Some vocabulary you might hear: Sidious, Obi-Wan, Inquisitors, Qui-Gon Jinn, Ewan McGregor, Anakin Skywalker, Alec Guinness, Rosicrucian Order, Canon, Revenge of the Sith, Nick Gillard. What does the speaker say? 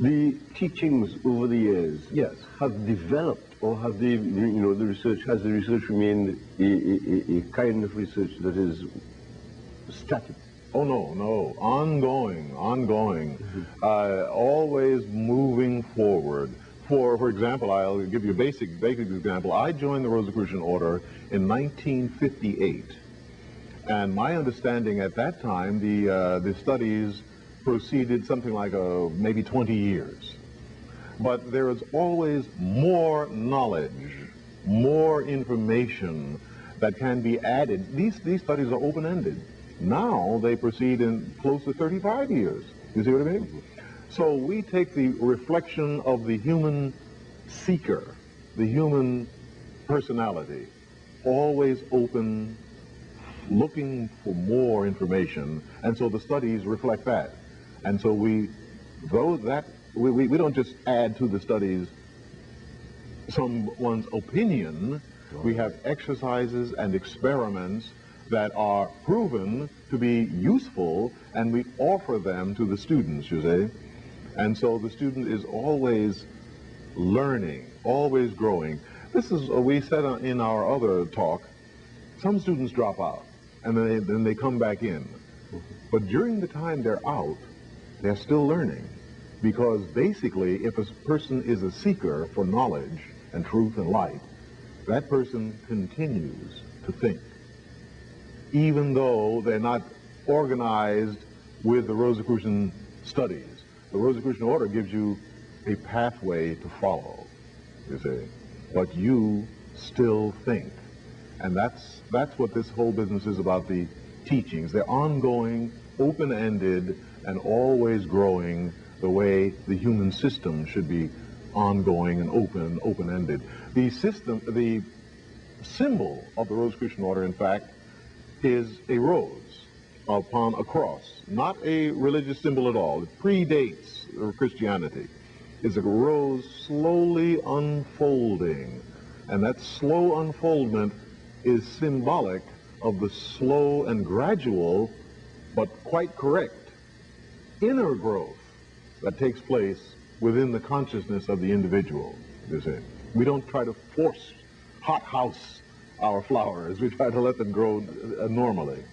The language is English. the teachings over the years, yes, have developed, or have they, you know, the research, has the research remained a kind of research that is static? Oh, no, no, ongoing, ongoing, always moving forward. For example, I'll give you a basic example. I joined the Rosicrucian Order in 1958, and my understanding at that time, the studies proceeded something like maybe 20 years. But there is always more knowledge, more information that can be added. These studies are open-ended. Now they proceed in close to 35 years. You see what I mean? So we take the reflection of the human seeker, the human personality, always open, looking for more information, and so the studies reflect that. And so we don't just add to the studies someone's opinion. We have exercises and experiments that are proven to be useful, and we offer them to the students, you see. And so the student is always learning, always growing. This is, we said in our other talk, some students drop out, and then they come back in. But during the time they're out, they're still learning, because basically, if a person is a seeker for knowledge and truth and light, that person continues to think, even though they're not organized with the Rosicrucian studies. The Rosicrucian Order gives you a pathway to follow, you see, but you still think. And that's what this whole business is about, the teachings. They're ongoing, open-ended, and always growing the way the human system should be ongoing and open-ended. The system, the symbol of the Rosicrucian Order, in fact, is a rose upon a cross, not a religious symbol at all. It predates Christianity. It's a rose slowly unfolding, and that slow unfoldment is symbolic of the slow and gradual, but quite correct, inner growth that takes place within the consciousness of the individual, you see. We don't try to force hothouse our flowers, we try to let them grow normally.